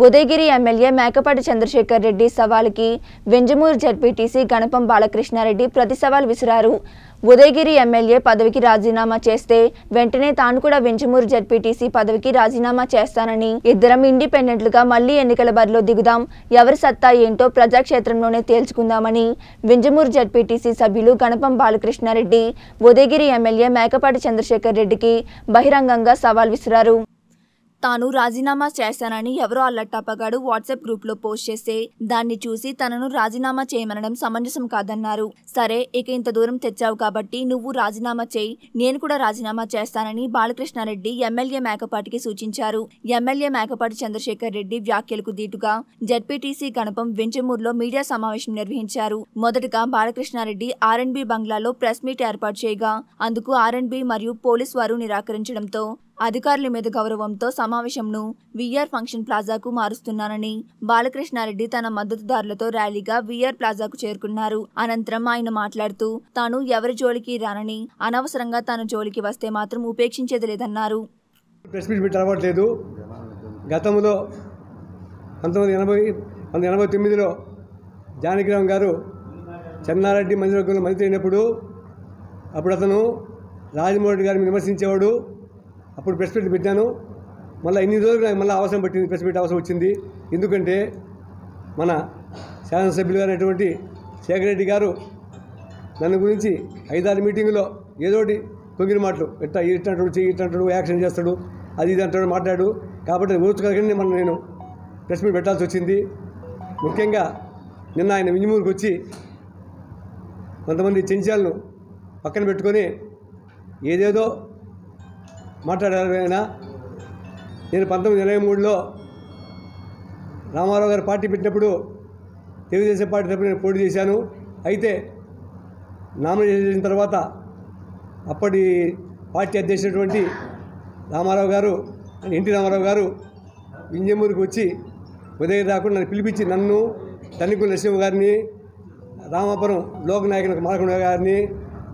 Udayagiri MLA Mekapati Chandrasekhar Reddy సవాల్కి Venjamuru Z P T C Ganapam Balakrishna Reddy ప్రతి సవాల్ విసిరారు। ఉదయగిరి ఎమ్మెల్యే పదవికి రాజీనామా చేస్తే వెంటనే తాను కూడా Vinjamur Z P T C పదవికి రాజీనామా చేస్తానని ఇద్దరం ఇండిపెండెంట్లుగా మళ్ళీ ఎన్నికల బరిలో దిగుదాం, ఎవరి సత్తా ఏంటో ప్రజాక్షేత్రంలోనే తేల్చుకుందామని Vinjamur Z P T C సభ్యులు గణపం బాలకృష్ణారెడ్డి ఉదయగిరి ఎమ్మెల్యే మేకపాటి చంద్రశేఖర్ రెడ్డికి బహిరంగంగా సవాల్ విసిరారు। తాను రాజీనామా చేశానని ఎవరో అల్లటప్పగాడు వాట్సాప్ గ్రూప్లో పోస్ట్ చేస్తే దాన్ని చూసి తనను రాజీనామా చేయమనడం సమంజసం కాదన్నారు। సరే ఇక ఇంత దూరం తెచ్చావు కాబట్టి నువ్వు రాజీనామా చేయి, నేను కూడా రాజీనామా చేస్తానని బాలకృష్ణారెడ్డి ఎమ్మెల్యే మేకపాటికి సూచించారు। ఎమ్మెల్యే మేకపాటి చంద్రశేఖర్ రెడ్డి వ్యాఖ్యలకు దీటుగా జడ్పీటీసీ గణపం వెంచమూరులో మీడియా సమావేశం నిర్వహించారు। మొదటగా బాలకృష్ణారెడ్డి ఆర్ఎండ్బి బంగ్లాలో ప్రెస్ మీట్ ఏర్పాటు చేయగా అందుకు ఆర్ఎండ్బి మరియు పోలీసు వారు నిరాకరించడంతో అధికారుల మీద గౌరవంతో సమావేశంను విఆర్ ఫంక్షన్ ప్లాజాకు మారుస్తున్నానని బాలకృష్ణారెడ్డి తన మద్దతుదారులతో ర్యాలీగా విఆర్ ప్లాజాకు చేరుకున్నారు। అనంతరం ఆయన మాట్లాడుతూ తాను ఎవరి జోలికి రానని, అనవసరంగా తన జోలికి వస్తే మాత్రం ఉపేక్షించేది లేదన్నారు। ప్రెస్ మీట్ పెట్టలేదు, గతంలో 1989లో జానకిరామ్ గారు చెన్నారెడ్డి మంత్రివర్గంలో మంత్రి అయినప్పుడు అప్పుడు అతను రాజమోహన్ రెడ్డి గారిని విమర్శించేవాడు, అప్పుడు ప్రెస్ మీట్ పెట్టాను। మళ్ళీ ఇన్ని రోజులు నాకు మళ్ళీ అవసరం పట్టింది, ప్రెస్ మీట్ అవసరం వచ్చింది, ఎందుకంటే మన శాసనసభ్యులు అయినటువంటి శేఖర్ రెడ్డి గారు నన్ను గురించి 5-6 మీటింగులో ఏదోటి తొంగిన మాటలు ఇట్లాంటాడు యాక్షన్ చేస్తాడు అది ఇది అంటాడు మాట్లాడు, కాబట్టి ఊర్చుకోగలిగిన మనం నేను ప్రెస్ మీట్ పెట్టాల్సి వచ్చింది। ముఖ్యంగా నిన్న ఆయన వెంజమూరుకు వచ్చి కొంతమంది చెంచాలను పక్కన పెట్టుకొని ఏదేదో మాట్లాడారు ఆయన। నేను 1983లో రామారావు గారు పార్టీ పెట్టినప్పుడు తెలుగుదేశం పార్టీ తరపున నేను పోటీ చేశాను, అయితే నామినేషన్ చేసిన తర్వాత అప్పటి పార్టీ అధ్యక్షుడైనటువంటి రామారావు గారు ఎన్టీ రామారావు గారు వెంజమూరుకు వచ్చి ఉదయం రాకుండా నన్ను పిలిపించి నన్ను తనికుల నరసింహ గారిని, రామాపురం లోకనాయకుల మాలకొండ గారిని,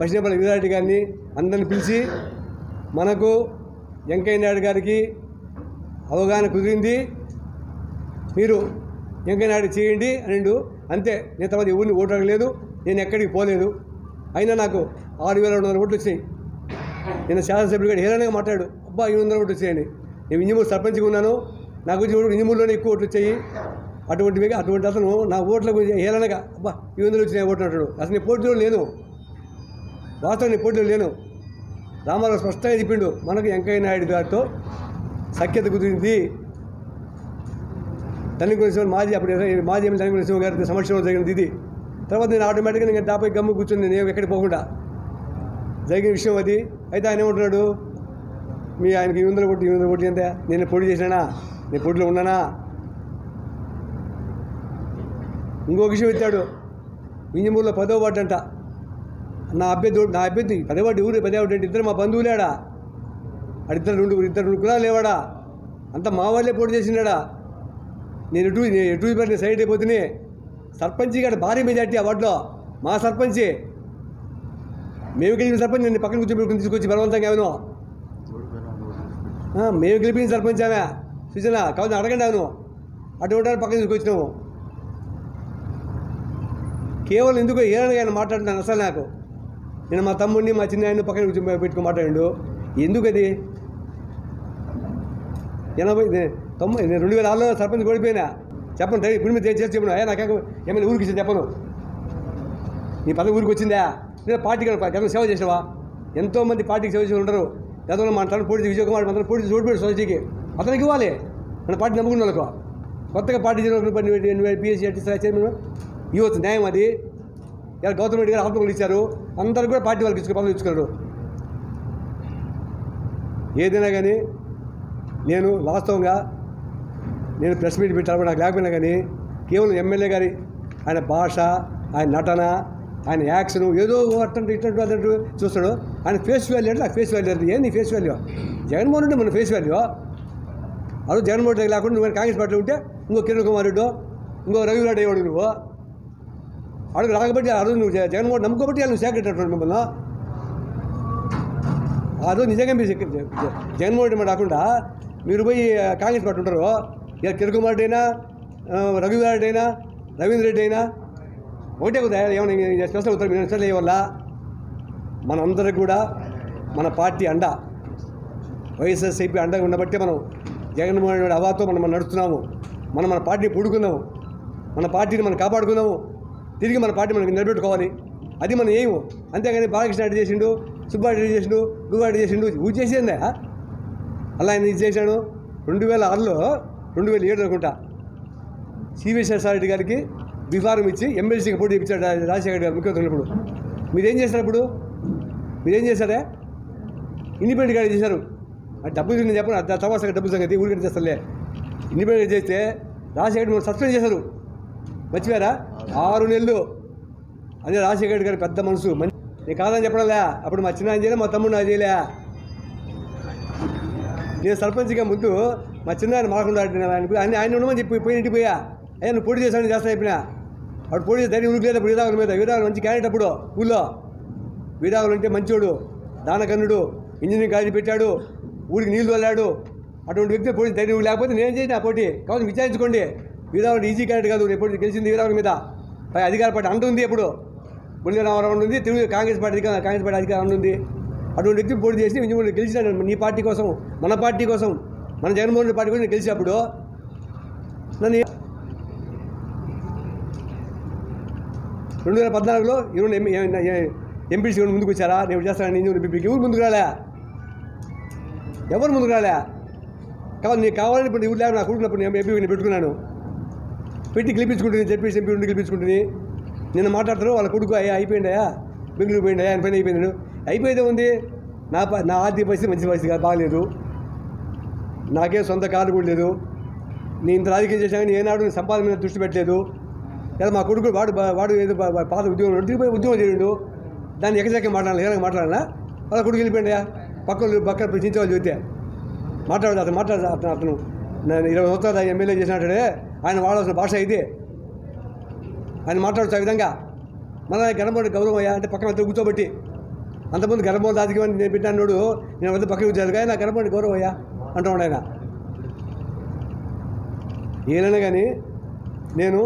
పశ్చిమపల్లి వీరారెడ్డి గారిని అందరిని పిలిచి మనకు వెంకయ్య నాయుడు గారికి అవగాహన కుదిరింది, మీరు వెంకయ్య నాయుడు చేయండి అని అంతే, నేను తర్వాత ఎవరిని ఓటు అడగలేదు, నేను ఎక్కడికి పోలేదు, అయినా నాకు 6200 ఓట్లు వచ్చాయి। నేను శాసనసభ్యుడు గారు హేళనగా మాట్లాడు, అబ్బా 800 ఓట్లు వచ్చాయని, నేను వెంజమూరు సర్పంచ్గా ఉన్నాను, నాకు వచ్చి వెంజమూరులోనే ఎక్కువ ఓట్లు వచ్చాయి, అటువంటి అతను నా ఓట్ల గురించి హేళనగా అబ్బా 800 వచ్చినాయి ఓట్లు అంటాడు। అసలు నేను పోటీలో లేను, వాస్తవం నేను పోటీలో లేను। రామారావు స్పష్టంగా చెప్పిండు మనకు వెంకయ్య నాయుడు గారితో సఖ్యత కుదిరింది, తనిఖీ మాజీ ఎమ్మెల్యే తనిఖీ నరసింహ గారితో సమక్షంలో జరిగింది ఇది, తర్వాత నేను ఆటోమేటిక్గా ఇంకా టాపై గమ్ము కూర్చుని నేను ఎక్కడికి పోకుండా జరిగిన విషయం అది। అయితే ఆయన ఏమంటున్నాడు, మీ ఆయనకి 800 ఓట్లు అంతే, నేను పోటీ చేసినానా, నేను పోటీలో ఉన్నానా? ఇంకొక విషయం ఇచ్చాడు, వెంజమూరులో 10వ వార్డు అంట, నా అభ్యర్థి 10వ వార్డు ఊరు 10వ వార్డు అంటే ఇద్దరు మా బంధువులేడా, అడిద్దరు రెండు కులాలు లేవాడా, అంతా మా వాళ్ళే పోటీ చేసినాడా, నేను ఎటు సైడ్ అయిపోతేనే సర్పంచి గడ భారీ మెజార్టీ ఆ వార్డులో మా సర్పంచి, మేము గెలిపిన సర్పంచ్ నేను పక్కన కూర్చోబెట్టుకుని తీసుకొచ్చి బలవంతంగా ఆమెను, మేము గెలిపిన సర్పంచ్ ఆమె సూచన కాదు అడగండి ఆమెను, అటువంటి పక్కన తీసుకొచ్చినాము కేవలం ఎందుకు ఏదైనా ఆయన మాట్లాడుతున్నాను అసలు నాకు, నేను మా తమ్ముడిని మా చిన్న ఆయన పక్కన పెట్టుకుని మాట్లాడాడు ఎందుకది? 2006లో సర్పంచ్ ఓడిపోయినా చెప్పను, ఇప్పుడు మీద చేసి చెప్పను, అయ్యా నాకు ఏమైనా ఊరికి ఇచ్చింది చెప్పను, నీ పదవి ఊరికి వచ్చిందా, లేదా పార్టీకి గతంలో సేవ చేసావా? ఎంతోమంది పార్టీకి సేవ చేసి ఉంటారు, గతంలో మన తన పోటీ విజయ్ కుమార్ మన పోటీ ఓడిపోయాడు సొసైటీకి, అతనికి ఇవ్వాలి, మన పార్టీ నమ్ముకున్న వాళ్ళకు కొత్తగా పార్టీ చేసిన పిఎస్సీ చైర్మన్ ఇవ్వచ్చు, న్యాయం అది। ఇలా గౌతమ్ రెడ్డి గారు ఆత్మకులు ఇచ్చారు, అందరూ కూడా పార్టీ వాళ్ళకి పనులు ఇచ్చుకున్నారు। ఏదైనా కానీ నేను వాస్తవంగా నేను ప్రెస్ మీట్ పెట్టాలి నాకు లేకపోయినా కానీ కేవలం ఎమ్మెల్యే గారి ఆయన భాష, ఆయన నటన, ఆయన యాక్షన్ ఏదో అట్లాంటి ఇట్లాంటి చూస్తాడు, ఆయన ఫేస్ వాల్యూ అంటే నాకు ఫేస్ వాల్యూ అంటే ఏంది ఫేస్ వాల్యూ, జగన్మోహన్ రెడ్డి మన ఫేస్ వాల్యూ, అదే జగన్మోహన్ రెడ్డి లేకుండా నువ్వు కాంగ్రెస్ పార్టీలో ఉంటే ఇంకో కిరణ్ కుమార్ రెడ్డి ఇంకో రవిరాడు అయ్యేవాడు, నువ్వు అడుగు రాకబట్టి ఆ రోజు నువ్వు జగన్మోహన్ నమ్ముకోబట్టి నువ్వు సేకరించాడు మిమ్మల్ని, ఆ రోజు నిజంగా మీరు జగన్మోహన్ రెడ్డి రాకుండా మీరు పోయి కాంగ్రెస్ పార్టీ ఉంటారు, ఇక కిరకుమార్ రెడ్డైనా రఘువీర్ రెడ్డి అయినా రవీంద్ర రెడ్డి అయినా ఒకటే కదా ఏమైనా స్పెషల్ ఉత్తరం మినిస్టర్లు వల్ల మనందరూ కూడా మన పార్టీ అండ వైఎస్ఆర్సీపీ అండగా ఉండబట్టే మనం జగన్మోహన్ రెడ్డి హవాతో మనం నడుస్తున్నాము. మనం మన పార్టీని పూడుకున్నాము, మన పార్టీని మనం కాపాడుకున్నాము, తిరిగి మన పార్టీ మనకి నిలబెట్టుకోవాలి. అది మనం ఏమో అంతేగాని బాలకృష్ణ రెడ్డి చేసిండు, సుబ్బారెడ్డి చేసిండు, గురువారెడ్డి చేసిండు, ఊ చేసిందా అలా ఆయన ఇది చేశాడు. 2006లో 2007 అనుకుంటా సివిశ్వసారెడ్డి గారికి విఫారం ఇచ్చి ఎమ్మెల్సీకి పోటీ ఇచ్చాడు రాజశేఖర్ గారు ముఖ్యమంత్రి ఉన్నప్పుడు. మీరేం చేశారు అప్పుడు? మీరేం చేశారే? ఇండిపెండెంట్ గారు చేశారు. డబ్బులు నేను చెప్పను, తర్వాత డబ్బులు సంగతి ఊరికే చేస్తారులే. ఇండిపెండెంట్ చేస్తే రాజశేఖర్ గారు సస్పెండ్ చేశారు, మర్చిపోయారా? 6 నెలలు. అదే రాజశేఖర్ గారు పెద్ద మనసు, మంచి. నేను కాదని చెప్పడంలే, అప్పుడు మా చిన్న ఆయన చేయలే, మా తమ్ముడు నాకు చేయలే. నేను సర్పంచ్గా ముందు మా చిన్న ఆయన మాకుండా ఆయన ఆయన ఉండమని చెప్పి పోయి ఇంటికి పోయా. అయ్యా నువ్వు పోటీ చేశాను చేస్తాను చెప్పినా. అప్పుడు పోటీ చేసి ధైర్యం ఉరుకులేదు. అప్పుడు వీరాగుల మీద వీరాగులు మంచి క్యారెక్టర్. అప్పుడు ఊళ్ళో వీరాగులు అంటే మంచోడు, దానకన్నుడు, ఇంజనీరింగ్ కాలేజీ పెట్టాడు, ఊరికి నీళ్లు వెళ్ళాడు. అటువంటి వ్యక్తి పోటీ ధైర్యం లేకపోతే నేను చేసిన పోటీ కాబట్టి విచారించుకోండి. వీరాగులు ఈజీ క్యారెక్టర్ కాదు. నేను పోటీ గెలిచింది వీరాగుల మీద. పై అధికార పార్టీ అంటుంది, ఇప్పుడు బొల్లి రామారావు ఉంటుంది, తెలుగు కాంగ్రెస్ పార్టీ కాంగ్రెస్ పార్టీ అధికారం ఉంటుంది. అటువంటి వ్యక్తి పోటీ చేసి ఇంజనీరింగ్ గెలిచినాడు. నీ పార్టీ కోసం, మన పార్టీ కోసం, మన జగన్మోహన్ రెడ్డి పార్టీ కోసం నేను గెలిచినప్పుడు నన్ను 2014లో ఈరోజు ఎంపీసీ ముందుకు వచ్చారా? నేను చేస్తాను ఇంజనీరింగ్ ఎంపీకి ఎవరు ముందుకు రాలే, ఎవరు ముందుకు రాలే. కావాలి నీకు కావాలని ఇప్పుడు ఎవరు లేవు. నా కూడినప్పుడు నేను ఎంపీ నేను పెట్టుకున్నాను, పెట్టి గెలిపించుకుంటుంది చెప్పేసి ఎంపీ నుండి గెలిపించుకుంటుంది. నిన్న మాట్లాడతారు వాళ్ళ కొడుకు అయ్యా అయిపోయిండయా, బెంగళూరు పోయిండయా, ఆయన పైన అయిపోయినాడు. అయిపోయితే ఉంది, నా ఆర్థిక పరిస్థితి మంచి పరిస్థితి కాదు, బాగలేదు. నాకేం సొంత కారు కూడా లేదు. నేను ఇంత రాజకీయం చేశాను, ఏనాడు నేను సంపాదన మీద దృష్టి పెట్టలేదు. లేదా మా కొడుకు వాడు ఏదో పాత ఉద్యోగం నడిపోయి ఉద్యోగం చేయండు, దాన్ని ఎక్కజెక్క మాట్లాడాలి. ఏదైనా మాట్లాడాలా వాళ్ళ కొడుకు వెళ్ళిపోయాయా? పక్కన ప్రశ్నించే వాళ్ళు చూస్తే మాట్లాడదు. అతను అతను 20 సంవత్సరాలు ఎమ్మెల్యే చేసినట్టే ఆయన వాడాల్సిన భాష అయితే ఆయన మాట్లాడచ్చు. ఆ విధంగా మన గణపతి గౌరవం అయ్యా అంటే పక్కన అంతా కూర్చోబెట్టి, అంతకుముందు గణపతి రాజకీయం నేను పెట్టాడు, నేను అంతా పక్కన కూర్చోదు కానీ నా గణపతి గౌరవం అయ్యా అంటూ ఉన్నాయన. ఏదైనా కానీ నేను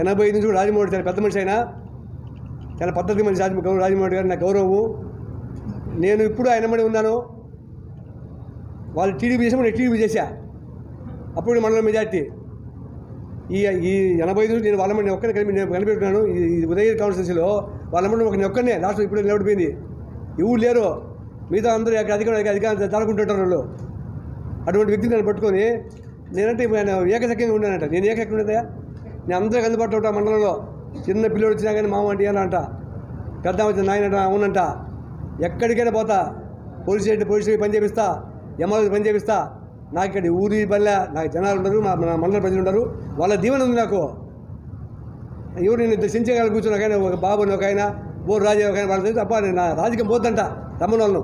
85 నుంచి కూడా రాజమౌళి చాలా పెద్ద మనిషి, అయినా చాలా పద్ధతి మనిషి రాజమౌళి గారు, నా గౌరవము. నేను ఇప్పుడు ఆయన మడి ఉన్నాను. వాళ్ళు టీడీపీ చేసినప్పుడు నేను టీడీపీ చేశా, అప్పుడు మండలం మెజార్టీ. ఈ 85 నుంచి నేను వాళ్ళ ఒక్కరిని కనిపెట్టుకున్నాను. ఈ ఉదయగిరి కాన్స్టిట్యూన్సీలో వాళ్ళ ఒకరిని ఒక్కరినే లాస్ట్ ఇప్పుడు నిలబడిపోయింది. ఎవరు లేరు, మిగతా అందరూ అక్కడ అధికారం దాడుకుంటుంటారు వాళ్ళు. అటువంటి వ్యక్తిని నేను పట్టుకొని నేనంటే ఆయన ఏకసఖ్యంగా ఉన్నానంట. నేను ఏకసఖ్యం ఉండదా? నేను అందరికీ అందుబాటులో ఉంటా. మండలంలో చిన్న పిల్లలు వచ్చినా కానీ మామ అంటే అంట, పెద్ద వచ్చిన నాయన అవునంట. ఎక్కడికైనా పోతా, పోలీస్ స్టేషన్ పని చేపిస్తా, ఎమ్మెల్యే పని చేపిస్తా. నాకు ఇక్కడ ఊరి బల్ల నాకు జనాలు ఉండరు, మా మండల ప్రజలు ఉండరు, వాళ్ళ దీవెన ఉంది నాకు. ఎవరు నేను దర్శించగల కూర్చున్నా కానీ ఒక బాబుని ఒక ఆయన బోరు రాజే ఒక ఆయన వాళ్ళ తెలిసి అబ్బా నేను నా రాజకీయం పోద్దంట. రమ్మని వాళ్ళను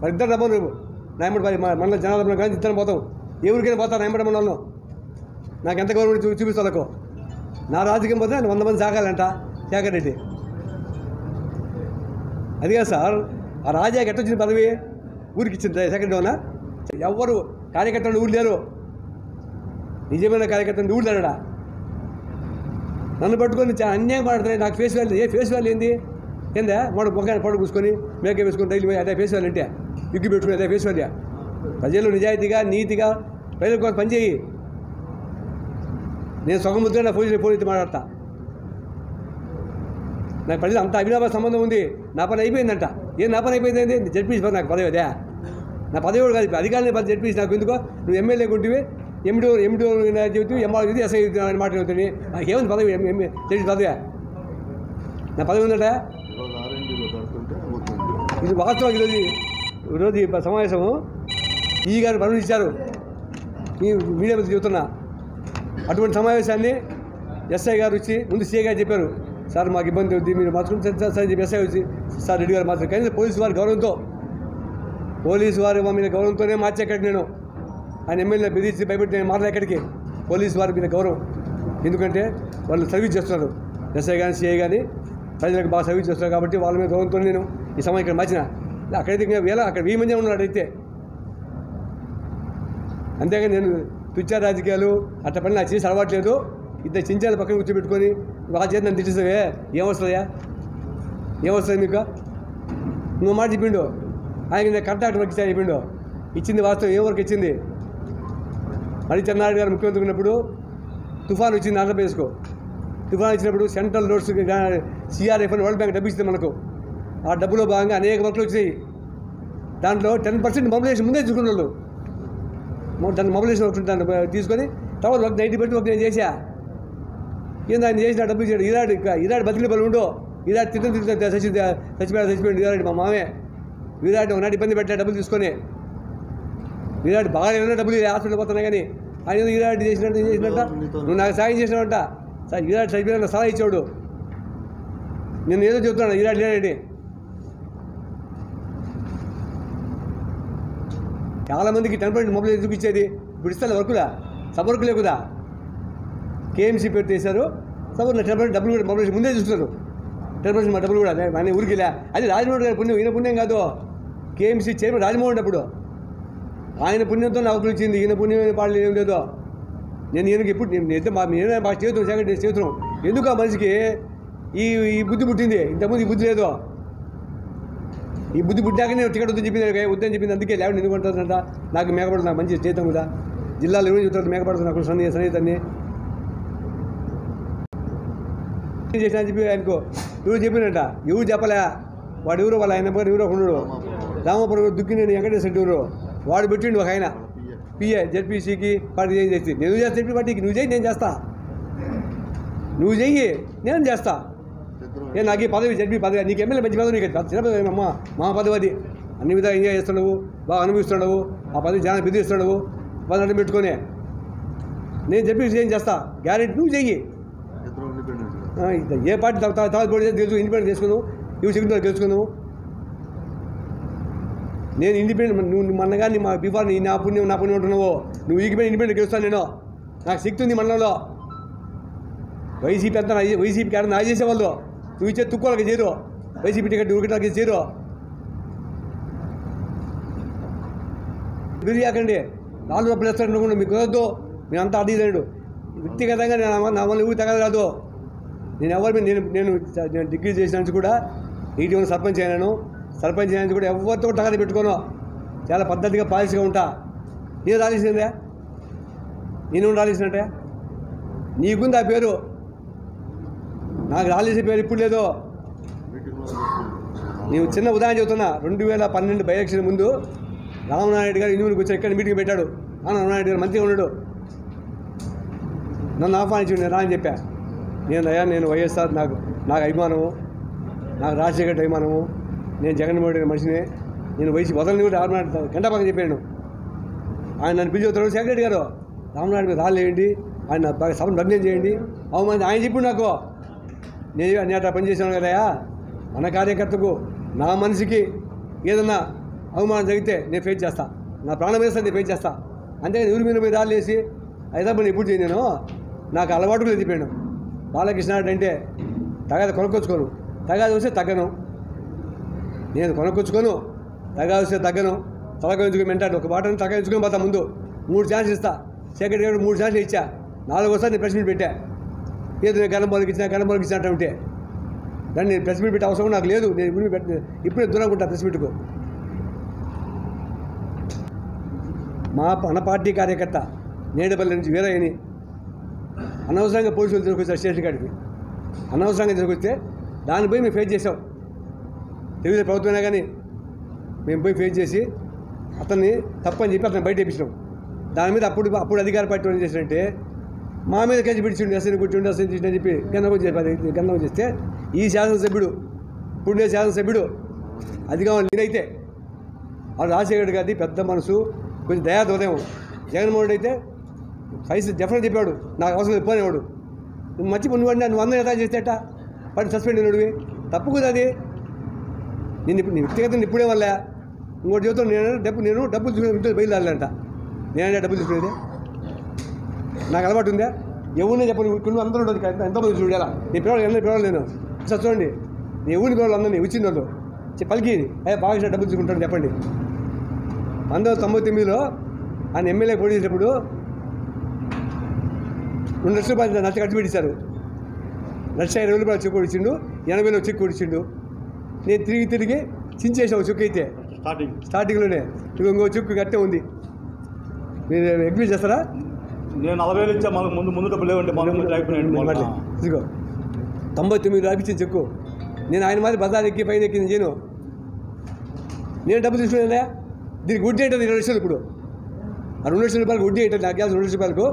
వాళ్ళిద్దరు రమ్మను రేపు నాయమడి మండల జనాలు కానీ ఇద్దరం పోతాం. ఎవరికైనా పోతా నాయమడి రమ్మని వాళ్ళను. నాకు ఎంత గవర్నమెంట్ చూపిస్తాకు నా రాజకీయం పోతే 100 మంది సాగాలంట శేఖర్ రెడ్డి. అదిగా సార్ ఆ రాజాకి ఎట్ట వచ్చిన పదవి ఊరికి ఇచ్చింది శేఖర్ రెడ్డి. ఎవరు కార్యకర్తలు ఊరు లేరు, నిజమైన కార్యకర్తలు ఊరు లేడా? నన్ను పట్టుకొని అన్యాయం మాట్లాడుతున్నాయి. నాకు ఫేస్ వాల్యూ, ఏ ఫేస్ వాల్యూ ఏంది? ఏందా వాడు మొక్కని పొడ కూసుకొని మేకప్ వేసుకొని డైలీ పోయి అదే ఫేస్ వాల్యూ అంటే విగ్గు పెట్టుకుని అదే ఫేస్ వాల్యూ. ప్రజలు నిజాయితీగా నీతిగా ప్రజల కోసం పనిచేయి. నేను సొగముద్ర నా ఫోన్ అయితే మాట్లాడతా. నాకు ప్రజలు అంత అభినాభ సంబంధం ఉంది. నా పని అయిపోయిందంట. ఏం నా పని అయిపోయింది? జడ్పీసీ పని నాకు పదవి అదే, నా పదవి కూడా కాదు అధికారులు పది జడ్పీసీ నాకు. ఎందుకో నువ్వు ఎమ్మెల్యే కొంటివి, ఎండి చెబుతూ ఎంఆర్ చెబుతూ ఎస్ఐ మాట చెబుతుంది. ఏముంది పదవి? జడ్పీసీ పదవి నా పదవి ఉందట. ఇది వాస్తవం. ఈరోజు ఈ సమావేశము ఈ గారు పనులు ఇచ్చారు, మీడియా మీద చెబుతున్నా. అటువంటి సమావేశాన్ని ఎస్ఐ గారు వచ్చి ముందు సీఏ గారు చెప్పారు, సార్ మాకు ఇబ్బంది ఉంది మీరు మార్చుకుంటే సార్ చెప్పి ఎస్ఐ వచ్చి సార్ రెడ్డి గారు మార్చారు. కానీ పోలీసు వారి గౌరవంతో, పోలీసు వారి మీద గౌరవంతోనే మార్చే. ఎక్కడికి నేను ఆయన ఎమ్మెల్యే బెదిరించి భయపెట్టి నేను మారలే. ఎక్కడికి పోలీసు వారి మీద గౌరవం, ఎందుకంటే వాళ్ళు సర్వీస్ చేస్తున్నారు. ఎస్ఐ కానీ సీఐ కానీ ప్రజలకు బాగా సర్వీస్ చేస్తున్నారు కాబట్టి వాళ్ళ మీద గౌరవంతో నేను ఈ సమయం ఇక్కడ మార్చిన. అక్కడైతే వేళ అక్కడ 20 మంది ఉన్నాడు అయితే, అంతేగా నేను పిచ్చా రాజకీయాలు అట్లా పని నాకు చేసి అలవాట్లేదు. ఇద్దరు చించాలు పక్కన కూర్చోబెట్టుకొని వాళ్ళ చేతి నన్ను తిట్టేసావే, ఏమొస్తుందా ఏమొస్తుంది మీకు? నువ్వు మాట చెప్పిండు, ఆయన కాంట్రాక్ట్ వర్క్ ఇచ్చా చెప్పిండు, ఇచ్చింది వాస్తవం. ఏ వర్క్ ఇచ్చింది? మరి చంద్రబాబు గారు ముఖ్యమంత్రి ఉన్నప్పుడు తుఫాను వచ్చింది ఆంధ్రప్రదేశ్కు. తుఫాను వచ్చినప్పుడు సెంట్రల్ రోడ్స్ సిఆర్ఎఫ్ అని వరల్డ్ బ్యాంక్ డబ్బు ఇచ్చింది మనకు. ఆ డబ్బులో భాగంగా అనేక వర్క్లు వచ్చాయి. దాంట్లో 10% మొబిలైజేషన్ ముందే చూసుకున్న వాళ్ళు, దాన్ని మొబిలైజేషన్ వర్క్ దాన్ని తీసుకొని తర్వాత వర్క్ 90% వర్క్ నేను చేశా. ఏం దాన్ని చేసిన డబ్బులు చేయడం? ఇరాడు బతికిన బలు ఉండో, ఇరాడు చచ్చిపోయాడు. ఇరాడు మా మామే విరాట్ ఒకనాటి ఇబ్బంది పెట్టా డబ్బులు తీసుకొని. విరాట్ బాగా ఏదైనా డబ్బులు హాస్పిటల్ పోతున్నా కానీ ఆయన విరాట్ చేసినట్ట నువ్వు నాకు సాయం చేసినావంట. విరాట్ చచ్చిపోయిన సలహా ఇచ్చాడు. నేను ఏదో చెబుతున్నాను, విరాట్ లేడండి. చాలామందికి 10% మొబైల్ ఎందుకు ఇచ్చేది? ఇప్పుడు ఇస్తాను వర్కులా, సబ్ వర్కు లేకుదా? కేఎంసీ పేరు తీశారు సబర్. 10% డబ్బులు కూడా మొబైల్ ముందే చూస్తున్నారు. 10% మా డబ్బులు కూడా ఆయన ఊరికిలా. అది రాజమోహన్ గారి పుణ్యం, ఈయన పుణ్యం కాదు. కేఎంసీ చైర్మన్ రాజమోహన్, అప్పుడు ఆయన పుణ్యంతో నాకు వచ్చింది. ఈయన పుణ్యం పాటలు ఏం లేదో. నేను ఈయనకి ఇప్పుడు నేను బాగా చేతులు సెకండ్ చేస్తున్నాం. ఎందుకు ఆ మనిషికి ఈ ఈ బుద్ధి పుట్టింది? ఇంతకుముందు ఈ బుద్ధి లేదు. ఈ బుద్ధి పుట్టాకనే టికెట్ వద్దని చెప్పింది, వద్దని చెప్పింది. అందుకే లేకుండా ఎందుకు అంటుందంట? నాకు మేకపడుతుంది, నాకు మంచి చేతం కదా. జిల్లాలో ఎవరు చెప్తారు మేకపడుతుంది నాకు సన్నిహితాన్ని చేసిన అని చెప్పి ఆయనకు ఎవరు చెప్పినట? ఎవరు చెప్పలే. వాడు ఎవరో వాళ్ళ ఆయన ఎవరో ఉండడు. రామపురం దుక్కి నేను వెంకటేశ్వర రెడ్డి ఎవరు వాడు పెట్టిండు ఒక ఆయన పిఏ జెడ్పీసీకి పార్టీ ఏం చేసి నేను చేస్తా చెప్పి పార్టీకి నువ్వు చేయి నేను చేస్తా, నువ్వు చెయ్యి నేను చేస్తా. నేను నాకు ఈ పదవి జడ్పీ పదవి, నీకు ఎమ్మెల్యే మంచి పదవి, నీకు చిన్నపదవిమ్మా మా పదవి. అది అన్ని విధాలు ఎంజాయ్ చేస్తున్నావు, బాగా అనుభవిస్తున్నావు, ఆ పదవి జనాన్ని బెదిరిస్తున్నావు. వాళ్ళు అడ్డం పెట్టుకొని నేను జడ్పీసీ ఏం చేస్తా గ్యారెంటీ, నువ్వు చెయ్యి. ఏ పార్టీ తర్వాత పోటీ తెలుసు, ఇండిపెండెంట్ చేసుకున్నావు, ఇవి సెకండ్ తెలుసుకున్నావు. నేను ఇండిపెండెంట్, నువ్వు మనగా నీ మా బీఫార్ నీ నా పుణ్యం నా పుణ్యం ఉంటున్నావు. నువ్వు ఈగిపోయిన ఇండిపెండెంట్ గెలుస్తాను నేను, నాకు శక్తి ఉంది మండలంలో. వైసీపీ అంతా వైసీపీ కాడ నా చేసేవాళ్ళు. నువ్వు ఇచ్చే తుక్కోళ్ళకి చేరు, వైసీపీ టికెట్ ఉరికటాలకి చేరు. బిర్యాకండి నాలుగు డబ్బులు వేస్తాడు అనుకుంటున్నా మీకు కుదరద్దు. నేను అంతా అర్థం చేయడు వ్యక్తిగతంగా. నేను నా వల్ల ఊరి తగ్గదు కాదు. నేను ఎవరి మీద నేను డిగ్రీ చేసినందుకు కూడా 81 సర్పంచ్ అయినాను. సర్పంచ్ అయినందుకు కూడా ఎవరితో తగదు పెట్టుకోను. చాలా పద్ధతిగా పాలసీగా ఉంటా. నేను రాలేసిందే, నేను రాలేసినట్టే. నీకుంది ఆ పేరు, నాకు రాలేసే పేరు ఇప్పుడు లేదు. నేను చిన్న ఉదాహరణ చెబుతున్నా. 2012 బై ఎలక్షన్ ముందు రామనారాయణ గారు ఇంజనీర్కి వచ్చారు, ఇక్కడ మీటింగ్ పెట్టాడు. రామనారాయణ గారు మంచిగా ఉన్నాడు, నన్ను ఆహ్వానించి నేను రాని చెప్పా. నేను వైఎస్ఆర్, నాకు అభిమానము, నాకు రాజశేఖర్ అభిమానము. నేను జగన్మోహన్ రెడ్డి మనిషిని, నేను వయసు వదలని కూడా రామనాయుడు గంటాపాకం చెప్పాను. ఆయన నన్ను పిలిచిపోతాడు, సెక్రటరీ గారు రామనాయుడు గారు రాలేయండి, ఆయన సభను భగ్నం చేయండి, అవమానం ఆయన చెప్పి నాకు. నేను అట్లా పనిచేసాను కదయా. మన కార్యకర్తకు నా మనిషికి ఏదన్నా అవమానం జరిగితే నేను ఫేస్ చేస్తాను, నా ప్రాణం వేస్తాను, నేను ఫేస్ చేస్తాను. అంతేకాని ఊరి మీద పోయి రాళ్ళు వేసి అయితే పని ఎప్పుడు చేయను. నాకు అలవాటు లేదు చెప్పాను. బాలకృష్ణారెడ్డి అంటే తగాద కొనుక్కొచ్చుకోను, తగాద వస్తే తగ్గను. నేను కొనుక్కొచ్చుకోను, తగాద వస్తే తగ్గను. తలకొంచుకోమంటాడు ఒక బాటను తగ్గించుకొని పోతా. ముందు 3 ఛాన్సులు ఇస్తా, సెక్రటరీ గారు 3 ఛాన్సులు ఇచ్చా. 4వసారి నేను ప్రెస్ మీట్ పెట్టా. ఏదో నేను గణపంకి ఇచ్చినా గణపంకి ఇచ్చినట్టు ఉంటే దాన్ని నేను ప్రెస్ మీట్ పెట్టే అవసరం నాకు లేదు. నేను ఇప్పుడే దూరం ఉంటా ప్రెస్ మీట్కు. మన పార్టీ కార్యకర్త నేడపల్లి నుంచి వీరయ్యని అనవసరంగా పోలీసులు తిరుగుకొచ్చారు స్టేషన్ కాడికి. అనవసరంగా తిరుగుకొస్తే దానిపై మేము ఫేస్ చేసాం. తెలుగుదేశం ప్రభుత్వమైనా కానీ మేము పోయి ఫేస్ చేసి అతన్ని తప్పని చెప్పి అతను బయట తెప్పించినాం. దాని మీద అప్పుడు అధికార పార్టీ ఏం చేసినట్టే మా మీద కలిసి పిలిచిండు, అసలు కూర్చుండి అసలు అని చెప్పి గంధం చేస్తే ఈ శాసనసభ్యుడు ఇప్పుడుండే శాసనసభ్యుడు అధికారం లేదైతే వాళ్ళు రాజశేఖర్ గారి పెద్ద మనసు, కొంచెం దయా హృదయం. జగన్మోహన్ రెడ్డి అయితే పైసలు డెఫినెట్ చెప్పాడు, నాకు అవసరం చెప్పనేవాడు. నువ్వు మంచి పని వాడినా నువ్వు అందరూ ఎలా చేస్తేట వాడిని సస్పెండ్ అయినవి తప్పు కదా. అది నేను ఇప్పుడు నీ వ్యక్తిగతం ఇప్పుడే వల్ల ఇంకోటి చెబుతాను. నేను డబ్బులు తీసుకుని బయలుదేరాలంట. నేనంటే డబ్బులు తీసుకునేది నాకు అలవాటు ఉందా? ఎవరిని చెప్పండి, కొన్ని అందరూ ఉండదు, ఎంతమంది చూడాలా? నేను పిల్లవాళ్ళు ఎన్నో పిల్లవాళ్ళు నేను సార్ చూడండి, నేను ఎవరిని పిల్లవాళ్ళు అందరినీ వచ్చింది వాళ్ళు పలికి అదే బాగా డబ్బులు తీసుకుంటాను చెప్పండి. 1999లో ఆయన ఎమ్మెల్యే పోటీ చేసినప్పుడు 2 లక్షల నచ్చ కట్టి పెట్టించారు. 1,20,000 రూపాయలు చెక్కు ఇచ్చిండు, 80,000 చెక్కు ఇచ్చిండు. నేను తిరిగి చించేసావు చెక్కు అయితే స్టార్టింగ్లోనే. ఇంకో చెక్కు కట్టే ఉంది, మీరు అగ్రీడ్ చేస్తారా? నేను 40,000 ఇచ్చా, మనకు ముందు డబ్బులు లేవండి. ఇదిగో 99 రాపించిన చెక్కు. నేను ఆయన మాది బజార్ ఎక్కి పైన ఎక్కింది నేను డబ్బులు తీసుకున్నా. దీనికి వడ్డీ అవుతుంది 2 లక్షలు. ఇప్పుడు ఆ 2 లక్షల రూపాయలకు వడ్డీ అవుతుంది. నాకు కావాల్సిన 2 లక్షల రూపాయలకు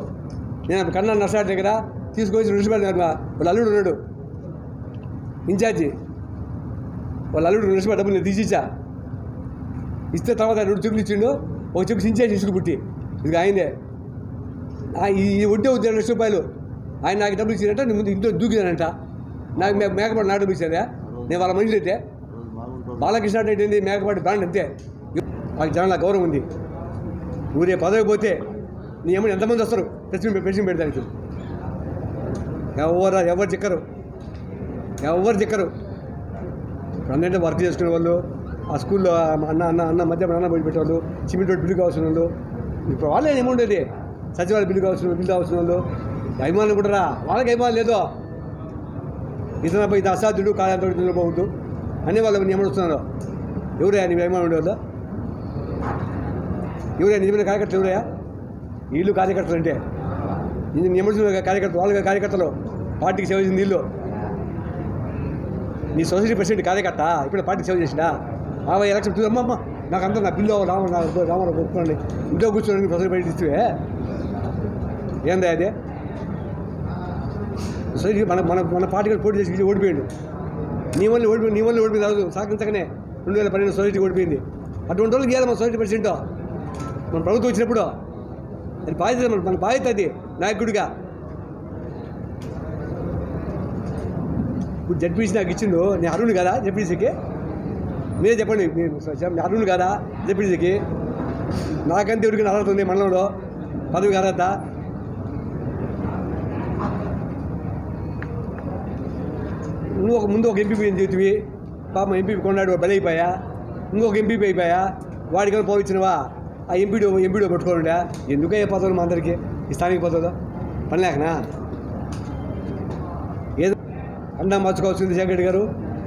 నేను కన్నా నర్సాటి దగ్గర తీసుకొచ్చి 2 లక్షల రూపాయలు. వాళ్ళ అల్లుడు ఉన్నాడు ఇన్ఛార్జి, వాళ్ళ అల్లుడు 2 లక్షల రూపాయలు డబ్బులు నేను తీసిచ్చా. ఇస్తే తర్వాత 2 చెక్కులు ఇచ్చిండు. ఒక చెక్కు ఇన్ఛార్జి ఇసుకు పుట్టి ఇది ఆయనే. ఈ వడ్డీ అవుతుంది 2 లక్షల రూపాయలు. ఆయన నాకు డబ్బులు ఇచ్చిందంట, నేను ముందు ఇంట్లో దూకినానంట. నాకు మేకపాటు నా డబ్బులు ఇచ్చారా? నేను వాళ్ళ మనుషులు అయితే బాలకృష్ణారెడ్డి ఏంది మేకపాటి బ్రాండ్ అంతే. వాళ్ళకి జనాల గౌరవం ఉంది. ఊరే పదవి పోతే నీ ఏమన్నా ఎంతమంది వస్తారు ప్రశ్న పెడతానికి? ఎవరు చిక్కరు. అందరితో వర్క్ చేసుకునే వాళ్ళు, ఆ స్కూల్లో అన్న మధ్యాహ్నం బయట పెట్టేవాళ్ళు, సిమెంట్ రోడ్డు బిల్లు కావాల్సిన వాళ్ళు, ఇప్పుడు వాళ్ళే ఏముండేది. సచివాలయ బిల్లు కావాల్సిన వాళ్ళు అభిమానులు కూడా రా, వాళ్ళకి అభిమానులు లేదో ఇది అసాధ్యుడు కాలంతో బాగుంటు అనే వాళ్ళు ఏమని వస్తున్నారు? ఎవరయా నీ అభిమానం ఉండేవాళ్ళు? ఎవరయా నిజమైన కార్యకర్తలు? ఎవరయా వీళ్ళు కార్యకర్తలు అంటే? నియమించిన కార్యకర్తలు, వాళ్ళ కార్యకర్తలు, పార్టీకి సేవ చేసిన వీళ్ళు. నీ సొసైటీ ప్రెసిడెంట్ కార్యకర్త ఇప్పుడు పార్టీకి సేవ చేసినా? అలా ఎలక్షన్ చూడమ్మ, నాకు అంతా నా బిల్లు రామారావు ఒప్పుకోండి, ఇంట్లో కూర్చోడానికి సొసైటీ బయట ఇస్తే ఏందా అదే? సొసైటీ మన పార్టీకి పోటీ చేసి ఓడిపోయాడు. నీ వల్ల ఓడిపోయింది కాదు, సాగించకనే 2012 సొసైటీ ఓడిపోయింది. అటువంటి వాళ్ళకి ఇవ్వాలి మన సొసైటీ ప్రెసిడెంట్. మన ప్రభుత్వం వచ్చినప్పుడు అది బాధ్యత, మన బాధ్యత అది నాయకుడిగా. ఇప్పుడు జడ్పీసీ నాకు ఇచ్చిండు, నేను అర్హుడు కదా జడ్పీసీకి? మీరే చెప్పండి, నేను అర్హుడు కదా జడ్పీసీకి? నాకంటే ఎవరికి అర్హత ఉంది మండలంలో పదవికి? అర్హత నువ్వు ముందు ఒక ఎంపీ చేతివి, పాపం ఎంపీ కొన్నాడు బలైపోయా, ఇంకొక ఎంపీ అయిపోయా, వాడికైనా పోవిచ్చినవా? ఆ ఎంపీడో పట్టుకోనుండా ఎందుకు ఏ పదవులు మా అందరికీ? ఈ స్థానిక పదవులు పని లేకనా? ఏదో అన్నా మార్చుకోవాల్సింది శేఖర్ గారు,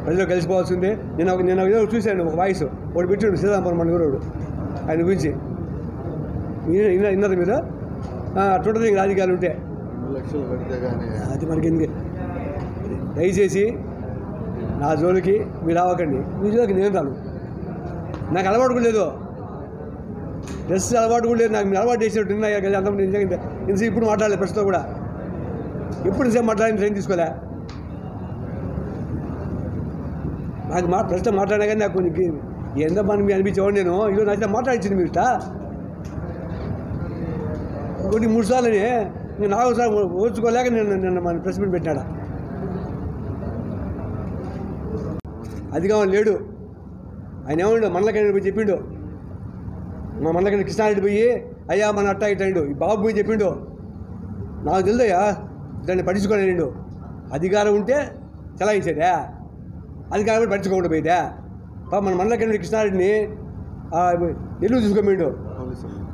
ప్రజలు కలిసిపోవాల్సింది. నేను ఏదో చూశాను, ఒక వాయిస్ ఒకటి పెట్టాడు సీతాంబరం మన గురువుడు, ఆయన గురించి విన్నారు మీరు? టోటల్ రాజకీయాలు ఉంటే అది మనకి ఎందుకు? దయచేసి నా జోలికి మీరు రావకండి. మీ జోలికి నేను రాను, నాకు అలవాటు కూడా లేదు, డ్రెస్ అలవాటు కూడా లేదు నాకు. మీరు అలవాటు చేసినట్టు ఇంత ఇప్పుడు మాట్లాడలే ప్రశ్నతో కూడా, ఎప్పుడు సేపు మాట్లాడిన ట్రైన్ తీసుకోలే. నాకు ప్రశ్న మాట్లాడినా కానీ నాకు కొన్ని ఎంత పని మీరు అనిపించేవాడు. నేను ఈరోజు నచ్చితే మాట్లాడించింది మీరు ఒకటి 3 సార్లు నేను నాలుగోసారి ఓర్చుకోలేక నేను మన ప్రెస్ మీట్ పెట్టినాడా? అధికారం లేడు. ఆయన ఏమండు మండలకాయని పోయి చెప్పిండు, మా మండలకాయని కృష్ణారెడ్డి పోయి అయ్యా మన అట్టా ఇట్టాడు ఈ బాబు పోయి చెప్పిండు. నాకు తెలుదయ్యా, దాన్ని పట్టించుకోలేడు. అధికారం ఉంటే చలాయించాడా? అధికారం కూడా పట్టించుకోకుండా పోయిదా? పాప మన మండలకాయని కృష్ణారెడ్డిని ఎల్లు చూసుకోమండు,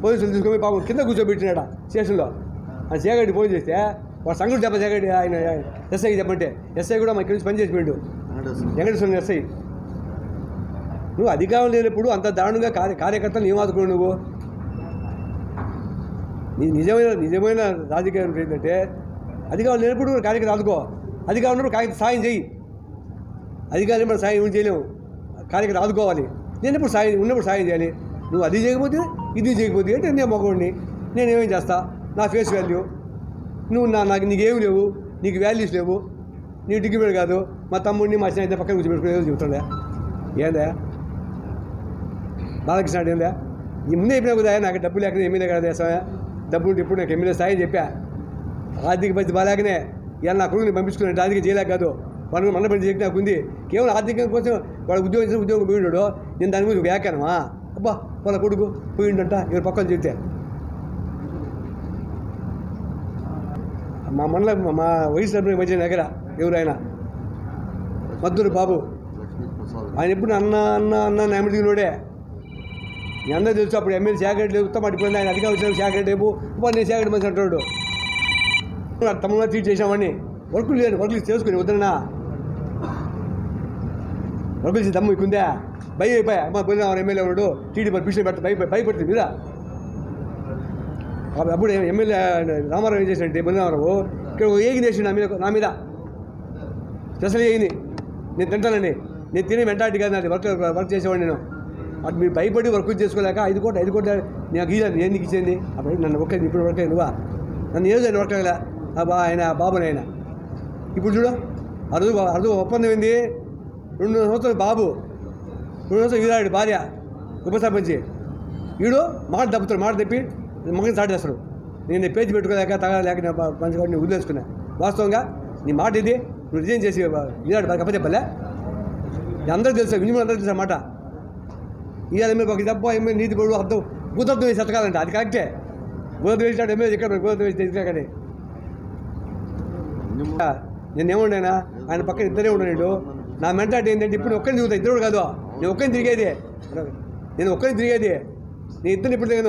పోలీసులు చూసుకోమని పాపం కింద కూర్చోబెట్టినాడా స్టేషన్లో. ఆ సేగడ్డి ఫోన్ చేస్తే వాడు సంగతి చెప్ప సేగడ్డి ఆయన ఎస్ఐకి చెప్పంటే ఎస్ఐ కూడా మా ఇక్కడ నుంచి పనిచేసిపోయాడు వెంకటేశ్వర ఎస్ఐ. నువ్వు అధికారం లేనప్పుడు అంత దారుణంగా కార్యకర్తలు ఏమాదుకున్నావు నువ్వు? నీ నిజమైన రాజకీయం ఏంటంటే అధికారం లేనప్పుడు కార్యకర్త ఆదుకో, అధికారం ఉన్నప్పుడు కార్యకర్త సాయం చేయి. అధికారం లేనప్పుడు సాయం ఏం చేయలేము, కార్యకర్త ఆదుకోవాలి. లేనప్పుడు సాయం, ఉన్నప్పుడు సాయం చేయాలి. నువ్వు అది చేయకపోతే ఇది చేయకపోతే అంటే నేను మగవాడిని, నేనేమేం చేస్తా? నా ఫేస్ వాల్యూ నువ్వు, నాకు నీకేమి లేవు, నీకు వాల్యూస్ లేవు, నీ డిగ్రీ కాదు. మా తమ్ముడిని మా స్నేహితుని పక్కన కూర్చోబెట్టుకుని చెబుతుండే ఏందా బాలకృష్ణ ఏందా? ఈ ముందే చెప్పినా కదా, నాకు డబ్బు లేకనే ఎమ్మెల్యే కదా వేస్తామా? డబ్బు ఉంటే ఇప్పుడు నాకు ఎమ్మెల్యే స్థాయి చెప్పా. ఆర్థిక పరిస్థితి బాగాలేకనే ఇలా నా కొడుకుని పంపించుకున్నాడు రాజకీయ చేయలేక కాదు, వాళ్ళని మన పని చేయక నాకు ఉంది. కేవలం ఆర్థికం కోసం వాడు ఉద్యోగం పోయినాడు. నేను దాని గురించి వ్యాఖ్యానమా? అబ్బా వాళ్ళ కొడుకు పోయిండంట ఇవి పక్కన చెబితే మా మనలో మా వయసు మధ్య దగ్గర ఎవరైనా మద్దూరు బాబు ఆయన ఎప్పుడు అన్న అన్న అన్న నామిడిలోడే మీ అందరూ తెలుసు. అప్పుడు ఎమ్మెల్యే శాఖ రెడ్డి ఉత్తమ పడిపోయింది, ఆయన అధికారం వచ్చిన శాఖ రెడ్డి రేపు నేను శాఖ రెడ్డి మంచి అంటాడు. తమగా ట్రీట్ చేశామని వర్కులు లేని వర్కులు చేసుకుని వద్దన్నా వర్కులు చేసి దమ్ము ఇక్కుందా భయ అయిపోయా మా గోదావరి ఎమ్మెల్యే ఉన్నాడు టీడీపీ పిలిచి పెడతా భయపడుతుంది మీద. అప్పుడు ఎమ్మెల్యే రామారావు ఏం చేశాడంటే బృందారావు ఇక్కడ ఏగింది వేసి నా మీద దశలు ఏగింది నేను తింటానని నేను తినే వెంటాటి కాదు నాది వర్క్ చేసేవాడిని నేను అటు మీరు భయపడి వర్క్ చేసుకోలేక ఐదు కోట్ల నాకు ఇచ్చాను నేను నీకు ఇచ్చింది అప్పుడు నన్ను ఒక్క ఇప్పుడు వర్క్ అయ్యి నువ్వా నన్ను ఏదో ఆయన వర్క్ అయ్యా ఆయన బాబుని ఆయన ఇప్పుడు చూడు అరుదు ఒప్పందం ఏంది 2 సంవత్సరాలు బాబు 2 సంవత్సరాలు వీరాడి భార్య ఉపసర్పంచి వీడు మాట దప్పుతాడు మాట తప్పి మగని స్టార్ట్ చేస్తాడు నేను పేజీ పెట్టుకోలేక తగలేక మంచి వాడిని వదిలేసుకున్నా వాస్తవంగా నీ మాట ఇది నువ్వు రిజైన్ చేసి వీరాడి భార్య అప్పచెప్పలే అందరూ తెలుసు మినిమం అందరూ తెలుసు అన్నమాట ఇవాళ మీరు ఒక దెబ్బ ఏమీ నీతి పడు అర్థం భూతత్వం వేసి ఎతకాలంటే అది కరెక్టే భూతత్వం వేసినాడు ఏమో ఇక్కడ భూతత్వం వేసి తెలిసినా కానీ నేనేముండేనా ఆయన పక్కన ఇద్దరే ఉన్నాడు నా మెంటాలిటీ ఏంటంటే ఇప్పుడు ఒక్కరిని తిరుగుతా ఇద్దరు కాదు నేను ఒక్కరిని తిరిగేది నేను ఒక్కరిని తిరిగేది నేను ఇద్దరిని ఇప్పుడు తిరిగాను.